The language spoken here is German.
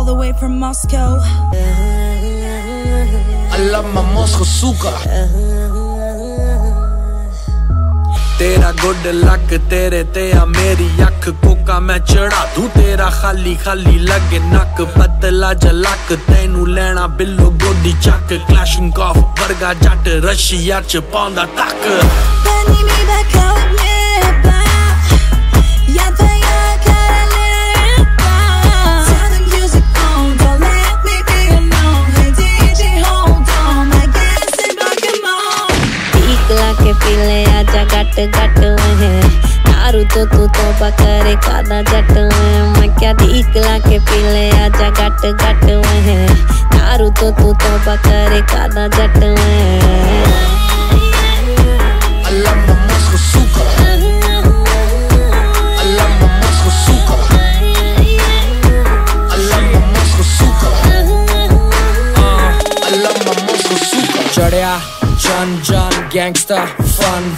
all the way from Moscow. I love my Moscow suka. Tera good luck, tere teya meri yakk koka main chada du tera khali khali lage nak patla jalak tainu lena billo godi chak clashing off burga jat russia ch paunda tak pani me back out me ba ya taya karale ba sound the music on don't let me be alone hey DJ hold on I guess it back in on ikla ke pile aja gat gat hai तारू तो तू तो बकरे कादा जट में मैं क्या दिखला के पीले आजा गट गट में तारू तो तू बकरे कादा जट में Gangsta fun